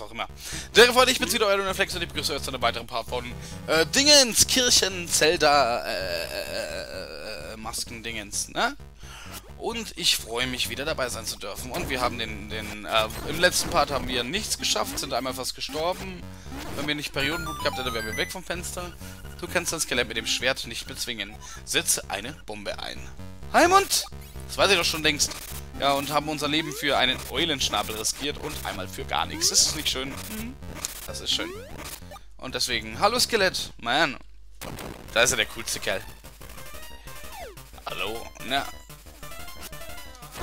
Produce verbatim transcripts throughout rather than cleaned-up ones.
was auch immer. Sehr freut, ich bin's wieder, euer Lunaflex, und ich begrüße euch zu einem weiteren Part von äh, Dingens, Kirchen, Zelda, äh, äh, Masken-Dingens, ne? Und ich freue mich, wieder dabei sein zu dürfen. Und wir haben den, den, äh, im letzten Part haben wir nichts geschafft, sind einmal fast gestorben. Wenn wir nicht Periodenblut gehabt hätten, wären wir weg vom Fenster. Du kannst das Skelett mit dem Schwert nicht bezwingen. Setze eine Bombe ein. Heimund! Das weiß ich doch schon längst. Ja, und haben unser Leben für einen Eulenschnabel riskiert und einmal für gar nichts. Ist das nicht schön? Das ist schön. Und deswegen, hallo Skelett, man. Da ist er, der coolste Kerl. Hallo, na.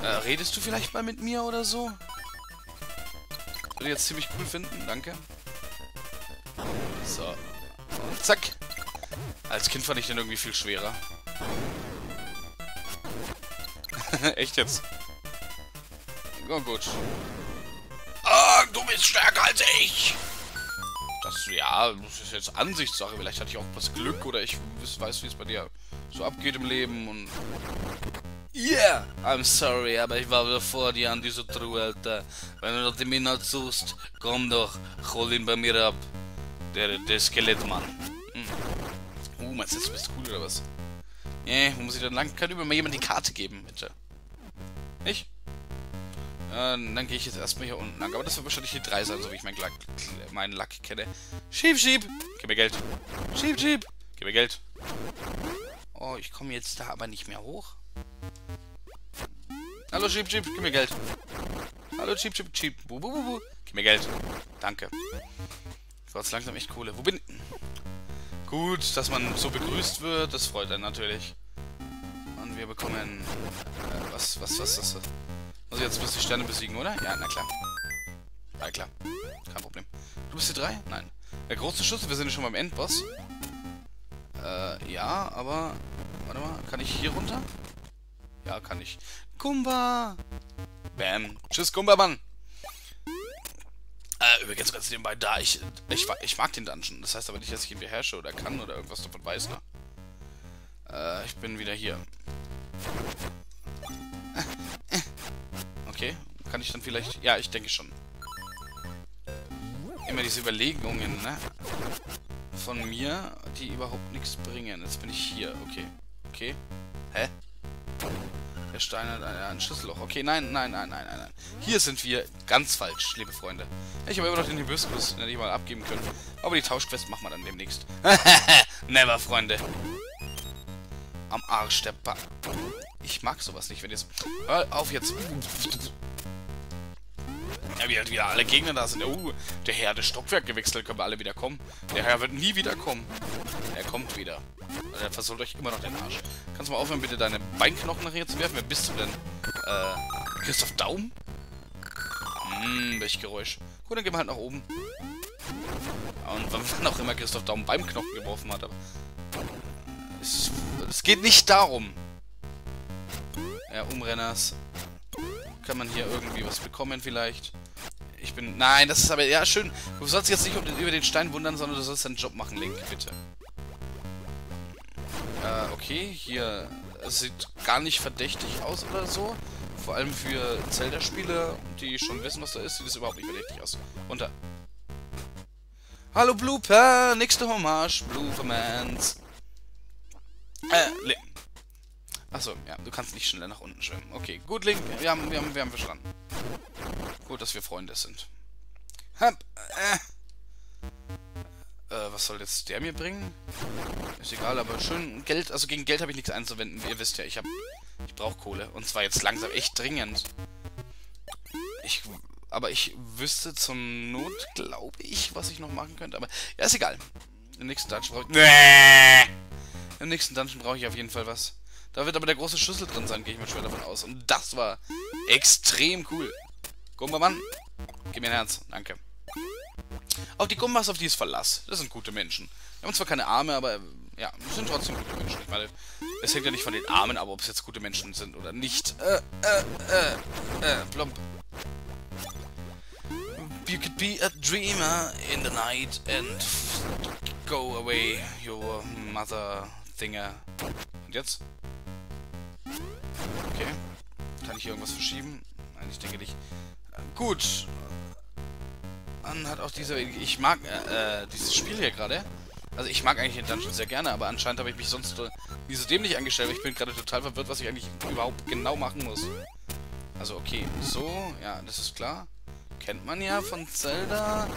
Äh, redest du vielleicht mal mit mir oder so? Würde ich jetzt ziemlich cool finden, danke. So. Und zack. Als Kind fand ich den irgendwie viel schwerer. Echt jetzt? Oh gut. Ah, du bist stärker als ich! Das, ja, das ist jetzt Ansichtssache. Vielleicht hatte ich auch was Glück oder ich weiß, wie es bei dir so abgeht im Leben und... Yeah! I'm sorry, aber ich war wieder vor dir an dieser Truhe, Alter. Wenn du nach dem Inhalt suchst, komm doch, hol ihn bei mir ab. Der, der Skelettmann. Hm. Uh, meinst du, jetzt bist du cool oder was? Nee, wo muss ich denn lang? Kann mir mal jemand die Karte geben, bitte? Nicht? Äh, dann gehe ich jetzt erstmal hier unten lang. Aber das wird wahrscheinlich die drei sein, so wie ich meinen Lack, meinen Lack kenne. Schieb, schieb! Gib mir Geld. Schieb, schieb! Gib mir Geld. Oh, ich komme jetzt da aber nicht mehr hoch. Hallo, schieb, schieb! Gib mir Geld. Hallo, schieb, schieb, schieb. Bu, bu, bu, bu. Gib mir Geld. Danke. Gott, langsam echt Kohle. Wo bin ich? Gut, dass man so begrüßt wird, das freut einen natürlich. Und wir bekommen... Äh, was, was, was, was, was? Muss ich jetzt bis die Sterne besiegen, oder? Ja, na klar. Na klar. Kein Problem. Du bist die drei? Nein. Der große Schuss, wir sind ja schon beim Endboss. Äh, ja, aber... Warte mal, kann ich hier runter? Ja, kann ich. Gumba! Bam. Tschüss, Gumba, Mann! Äh, übrigens ganz nebenbei, da ich, ich... Ich mag den Dungeon. Das heißt aber nicht, dass ich ihn beherrsche oder kann oder irgendwas davon weiß, ne? Äh, ich bin wieder hier. Okay, kann ich dann vielleicht... Ja, ich denke schon. Immer diese Überlegungen, ne? Von mir, die überhaupt nichts bringen. Jetzt bin ich hier, okay. Okay. Hä? Der Stein hat ein Schlüsselloch. Okay, nein, nein, nein, nein, nein, nein. Hier sind wir ganz falsch, liebe Freunde. Ich habe immer noch den Hibiskus, den ich mal abgeben können. Aber die Tauschquest machen wir dann demnächst. Never, Freunde. Am Arsch der Back. Ich mag sowas nicht, wenn jetzt... Hör auf jetzt. Ja, wie halt wieder alle Gegner da sind. Uh, der Herr hat das Stockwerk gewechselt. Können wir alle wieder kommen? Der Herr wird nie wieder kommen. Er kommt wieder. Er versohlt euch immer noch den Arsch. Kannst du mal aufhören, bitte deine Beinknochen nachher zu werfen? Wer bist du denn? Äh, Christoph Daum? Hm, welch Geräusch. Gut, dann gehen wir halt nach oben. Und wann auch immer Christoph Daum beim Knochen geworfen hat, aber... Es, es geht nicht darum. Ja, Umrenners. Kann man hier irgendwie was bekommen vielleicht? Ich bin... Nein, das ist aber... Ja, schön. Du sollst jetzt nicht um den, über den Stein wundern, sondern du sollst deinen Job machen, Link, bitte. Äh, okay, hier... Es sieht gar nicht verdächtig aus oder so. Vor allem für Zelda-Spieler, die schon wissen, was da ist, sieht es überhaupt nicht verdächtig aus. Runter. Hallo, Blooper! Nächste Hommage, Bloopermans. Äh, Link. Achso, ja, du kannst nicht schneller nach unten schwimmen. Okay, gut, Link, wir haben, wir haben, wir haben verstanden. Gut, dass wir Freunde sind. Hab, äh. äh, was soll jetzt der mir bringen? Ist egal, aber schön Geld, also gegen Geld habe ich nichts einzuwenden. Ihr wisst ja, ich habe, ich brauche Kohle. Und zwar jetzt langsam echt dringend. Ich, aber ich wüsste zur Not, glaube ich, was ich noch machen könnte. Aber, ja, ist egal. Im nächsten Dungeon brauche ich... Nee! Im nächsten Dungeon brauche ich auf jeden Fall was. Da wird aber der große Schlüssel drin sein, gehe ich mal schwer davon aus. Und das war extrem cool. Gumba, Mann. Gib mir ein Herz. Danke. Auch die Gumbas, auf die ist Verlass. Das sind gute Menschen. Wir haben zwar keine Arme, aber ja, sind trotzdem gute Menschen. Ich meine, es hängt ja nicht von den Armen ab, ob es jetzt gute Menschen sind oder nicht. Äh, äh, äh, äh, plump. You could be a dreamer in the night and go away your mother Dinger. Und jetzt? Okay. Kann ich hier irgendwas verschieben? Nein, ich denke nicht. Gut. Äh, an hat auch dieser... Ich mag äh, dieses Spiel hier gerade. Also ich mag eigentlich den Dungeon sehr gerne, aber anscheinend habe ich mich sonst nie so dämlich angestellt, weil ich bin gerade total verwirrt, was ich eigentlich überhaupt genau machen muss. Also okay, so, ja, das ist klar. Kennt man ja von Zelda.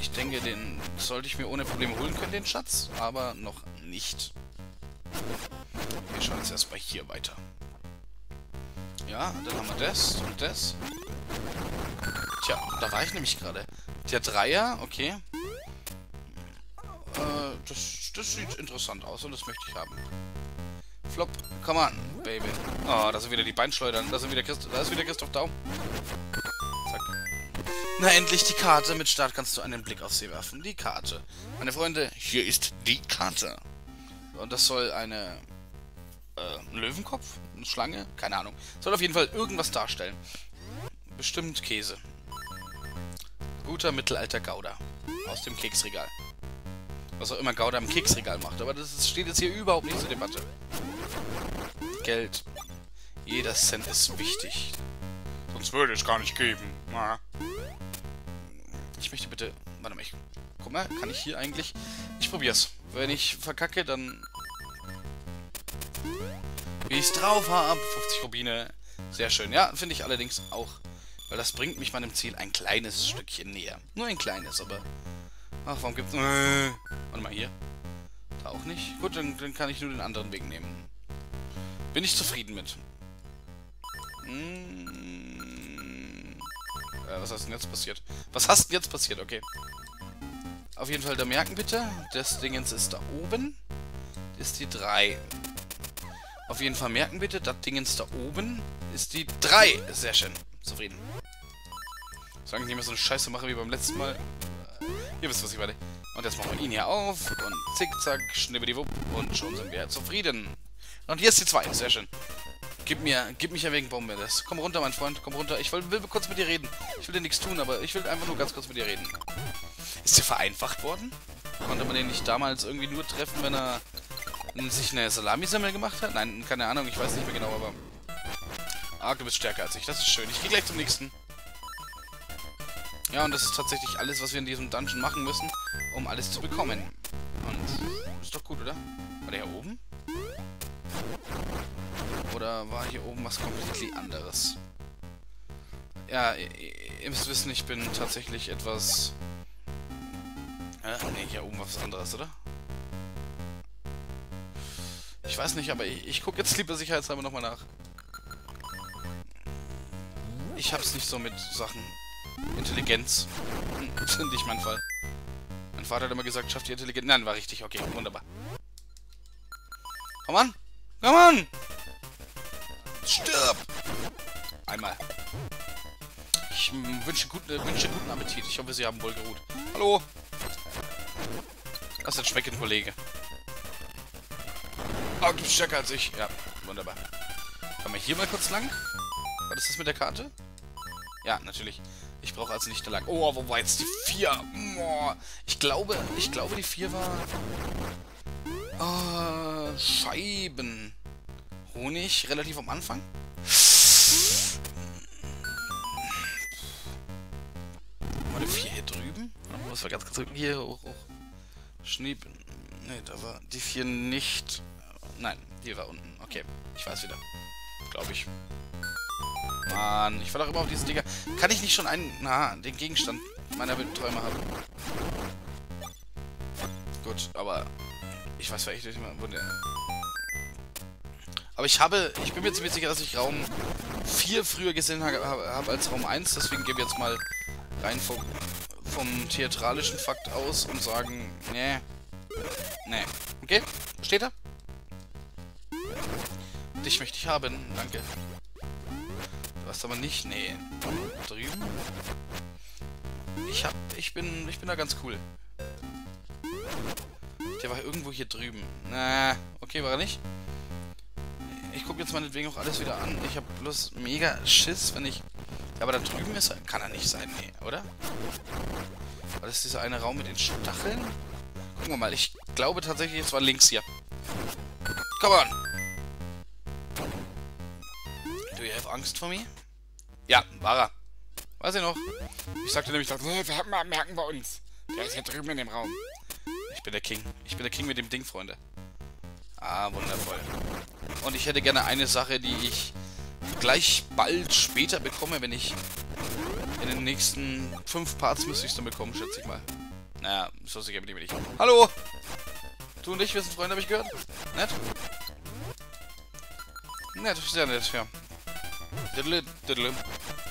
Ich denke, den sollte ich mir ohne Probleme holen können, den Schatz, aber noch nicht. Wir schauen jetzt erstmal hier weiter. Ja, dann haben wir das und das. Tja, da war ich nämlich gerade. Der Dreier, okay. Äh, das, das sieht interessant aus und das möchte ich haben. Flop, come on, Baby. Oh, da sind wieder die Beinschleudern. Da, sind wieder Christ da ist wieder Christoph Daum. Zack. Na endlich die Karte. Mit Start kannst du einen Blick auf sie werfen. Die Karte. Meine Freunde, hier ist die Karte. Und das soll eine... Äh, ein Löwenkopf? Eine Schlange? Keine Ahnung. Soll auf jeden Fall irgendwas darstellen. Bestimmt Käse. Guter mittelalter Gouda. Aus dem Keksregal. Was auch immer Gouda im Keksregal macht. Aber das steht jetzt hier überhaupt nicht zur Debatte. Geld. Jeder Cent ist wichtig. Sonst würde ich es gar nicht geben. Na. Ich möchte bitte... Warte mal, ich... Guck mal, kann ich hier eigentlich... Ich probier's. Wenn ich verkacke, dann... Wie ich's drauf habe. fünfzig Rubine. Sehr schön. Ja, finde ich allerdings auch. Weil das bringt mich meinem Ziel ein kleines Stückchen näher. Nur ein kleines, aber... Ach, warum gibt's... Warte mal, hier. Da auch nicht. Gut, dann, dann kann ich nur den anderen Weg nehmen. Bin ich zufrieden mit. Hm. Äh, was ist denn jetzt passiert? Was hast denn jetzt passiert? Okay. Auf jeden Fall da merken bitte. Das Dingens ist da oben. Ist die drei. Auf jeden Fall merken bitte, das Dingens da oben ist die drei. Sehr schön. Zufrieden. Solange ich nicht mehr so eine Scheiße mache wie beim letzten Mal. Ihr wisst, was ich meine. Und jetzt machen wir ihn hier auf. Und zickzack, schnibbediwupp. Und schon sind wir zufrieden. Und hier ist die zwei. Sehr schön. Gib mir, gib mich ja wegen Bombe das. Komm runter, mein Freund. Komm runter. Ich will, will kurz mit dir reden. Ich will dir nichts tun, aber ich will einfach nur ganz kurz mit dir reden. Ist der vereinfacht worden? Konnte man den nicht damals irgendwie nur treffen, wenn er sich eine Salami-Semmel gemacht hat? Nein, keine Ahnung. Ich weiß nicht mehr genau, aber... Ah, du bist stärker als ich. Das ist schön. Ich gehe gleich zum nächsten. Ja, und das ist tatsächlich alles, was wir in diesem Dungeon machen müssen, um alles zu bekommen. Und ist doch gut, oder? War der hier oben? Oder war hier oben was komplett anderes? Ja, ihr müsst wissen, ich bin tatsächlich etwas... Äh, ne, hier oben war was anderes, oder? Ich weiß nicht, aber ich, ich gucke jetzt lieber sicherheitshalber nochmal nach. Ich hab's nicht so mit Sachen... Intelligenz. Nicht mein Fall. Mein Vater hat immer gesagt, schafft die Intelligenz. Nein, war richtig. Okay, wunderbar. Komm an! Komm an! Stirb! Einmal. Ich wünsche guten, äh, wünsche guten Appetit. Ich hoffe, Sie haben wohl geruht. Hallo! Lass das schmecken, Kollege. Oh, du bist stärker als ich. Ja, wunderbar. Kommen wir hier mal kurz lang? Was ist das mit der Karte? Ja, natürlich. Ich brauche also nicht da lang. Oh, wo war jetzt die vier? Oh, ich glaube, ich glaube, die vier war... Oh, Scheiben. Honig, relativ am Anfang. War die vier hier drüben? Oh, das war ganz drüben. Hier hoch, hoch. Schnieben. Ne, da war die vier nicht. Nein, die war unten. Okay, ich weiß wieder. Glaube ich. Mann, ich war doch immer auf diese Dinger. Kann ich nicht schon einen... Na, den Gegenstand meiner wilden Träume haben? Gut, aber... Ich weiß vielleicht nicht mehr, wo der... Aber ich habe... Ich bin mir ziemlich sicher, dass ich Raum vier früher gesehen habe, habe als Raum eins. Deswegen gebe ich jetzt mal rein vom, vom theatralischen Fakt aus und sagen... Nee. Nee. Okay? Steht da? Dich möchte ich haben. Danke. Was aber nicht, nee. Drüben. Ich hab, ich bin, ich bin da ganz cool. Der war irgendwo hier drüben. Na, okay, war er nicht? Ich guck jetzt meinetwegen auch alles wieder an. Ich hab bloß mega Schiss, wenn ich... Aber da drüben ist er... Kann er nicht sein, nee, oder? War das dieser eine Raum mit den Stacheln? Gucken wir mal, ich glaube tatsächlich, es war links hier. Come on! Do you have Angst vor mir? Ja, war er. Weiß ich noch. Ich sagte nämlich, merken wir uns. Der ist ja drüben in dem Raum. Ich bin der King. Ich bin der King mit dem Ding, Freunde. Ah, wundervoll. Und ich hätte gerne eine Sache, die ich gleich bald später bekomme, wenn ich... In den nächsten fünf Parts müsste ich es dann bekommen, schätze ich mal. Naja, so sicher bin ich mir nicht. Hallo! Du und ich, wir sind Freunde, habe ich gehört. Nett? Nett, sehr nett, ja. Diddle, diddle,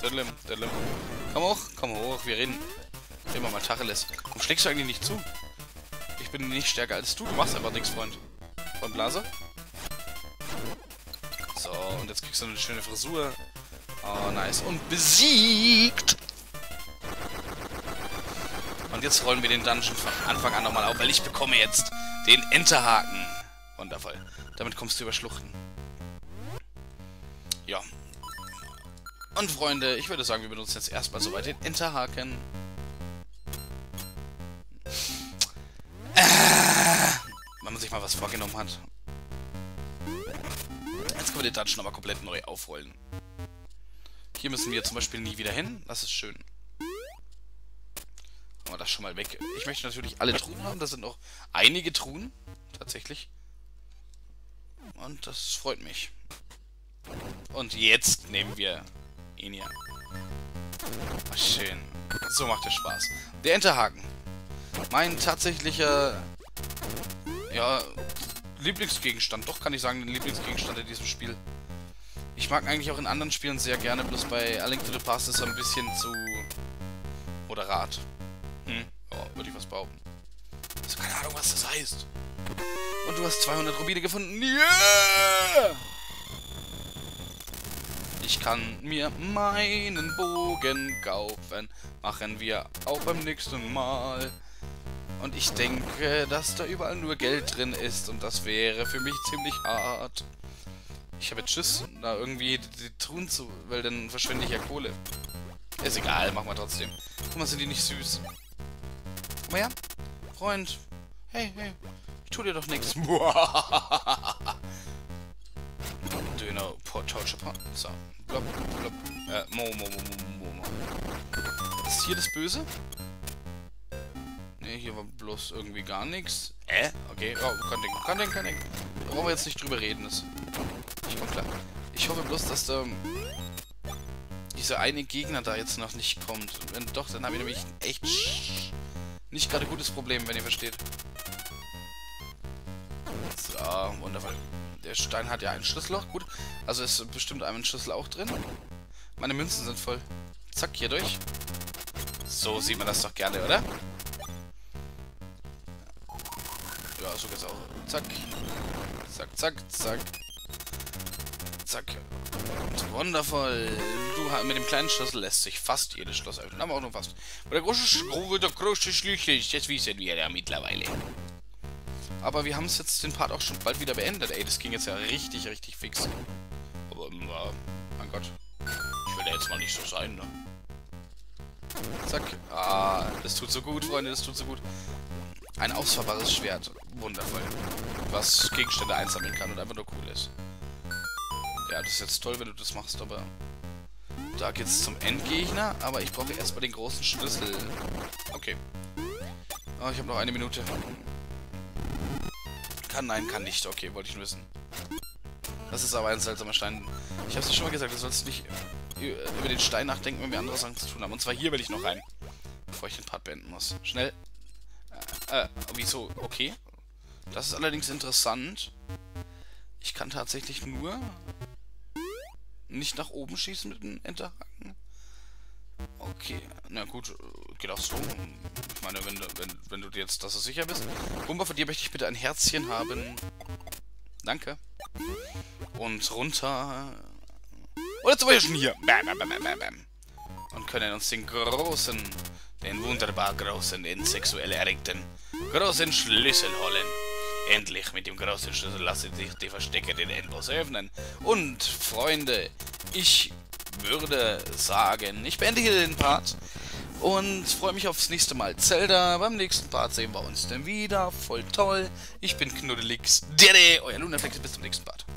diddle, diddle. Komm hoch, komm hoch, wir reden. Immer mal Tacheles. Warum schlägst du eigentlich nicht zu? Ich bin nicht stärker als du, du machst einfach nichts, Freund. Freund Blase? So, und jetzt kriegst du eine schöne Frisur. Oh, nice. Und besiegt! Und jetzt rollen wir den Dungeon von Anfang an nochmal auf, weil ich bekomme jetzt den Enterhaken. Wundervoll. Damit kommst du über Schluchten. Ja. Und Freunde, ich würde sagen, wir benutzen jetzt erstmal soweit den Enterhaken. Äh, wenn man sich mal was vorgenommen hat. Jetzt können wir den Dungeon nochmal komplett neu aufrollen. Hier müssen wir zum Beispiel nie wieder hin. Das ist schön. Machen wir das schon mal weg. Ich möchte natürlich alle Truhen haben. Da sind noch einige Truhen. Tatsächlich. Und das freut mich. Und jetzt nehmen wir ihn hier. Ach, schön. So macht der Spaß. Der Enterhaken. Mein tatsächlicher... Ja... Lieblingsgegenstand. Doch, kann ich sagen, den Lieblingsgegenstand in diesem Spiel. Ich mag eigentlich auch in anderen Spielen sehr gerne, bloß bei A Link to the Past ist er ein bisschen zu moderat. Hm, oh, würde ich was behaupten. Ich habe keine Ahnung, was das heißt. Und du hast zweihundert Rubine gefunden. Yeah! Ich kann mir meinen Bogen kaufen. Machen wir auch beim nächsten Mal. Und ich denke, dass da überall nur Geld drin ist. Und das wäre für mich ziemlich hart. Ich habe jetzt Schiss, da irgendwie die, die Truhen zu... Weil dann verschwende ich ja Kohle. Ist egal, machen wir trotzdem. Guck mal, sind die nicht süß? Guck mal her. Freund. Hey, hey. Ich tu dir doch nichts. Döner, Torture Pot. So. Blop, blop. Äh, mo, mo, mo, mo, mo. Ist hier das Böse? Ne, hier war bloß irgendwie gar nichts. Äh? Okay. Oh, kann Ding, kann Ding, kann Ding. Da brauchen wir jetzt nicht drüber reden. Das... Ich komme klar. Ich hoffe bloß, dass da dieser eine Gegner da jetzt noch nicht kommt. Wenn doch, dann habe ich nämlich echt nicht gerade gutes Problem, wenn ihr versteht. So, wundervoll. Der Stein hat ja ein Schlüsselloch. Gut. Also ist bestimmt einem ein Schlüssel auch drin. Meine Münzen sind voll. Zack, hier durch. So sieht man das doch gerne, oder? Ja, so geht's auch. Zack. Zack, zack, zack. Zack. Wundervoll. Du, mit dem kleinen Schlüssel lässt sich fast jedes Schloss öffnen. Aber auch nur fast. Aber der große, der große Schlüssel ist jetzt, wie sind wir da mittlerweile. Aber wir haben es jetzt den Part auch schon bald wieder beendet. Ey, das ging jetzt ja richtig, richtig fix. Aber, äh, mein Gott. Ich will da jetzt mal nicht so sein, ne? Zack. Ah, das tut so gut, Freunde, das tut so gut. Ein ausfahrbares Schwert. Wundervoll. Was Gegenstände einsammeln kann und einfach nur cool ist. Ja, das ist jetzt toll, wenn du das machst, aber... Da geht's zum Endgegner, aber ich brauche erstmal den großen Schlüssel. Okay. Oh, ich habe noch eine Minute. Kann, nein, kann nicht. Okay, wollte ich nur wissen. Das ist aber ein seltsamer Stein. Ich habe es dir schon mal gesagt, du sollst nicht über den Stein nachdenken, wenn wir andere Sachen zu tun haben. Und zwar hier will ich noch rein, bevor ich den Part beenden muss. Schnell. Äh, äh, wieso? Okay. Das ist allerdings interessant. Ich kann tatsächlich nur... nicht nach oben schießen mit dem Enterhaken. Okay, na gut, geht auch so. Ich meine, wenn du, wenn, wenn du dir jetzt, dass du sicher bist. Gumba, von dir möchte ich bitte ein Herzchen haben. Danke. Und runter. Und jetzt sind wir schon hier. Bam, bam, bam, bam, bam. Und können uns den großen, den wunderbar großen, den sexuell erregten, großen Schlüssel holen. Endlich, mit dem großen Schlüssel lassen sich die Verstecke den endlos öffnen. Und, Freunde, ich würde sagen, ich beende hier den Part und freue mich aufs nächste Mal. Zelda, beim nächsten Part sehen wir uns dann wieder. Voll toll. Ich bin Knuddelix, dere, euer Lunaflex, bis zum nächsten Part.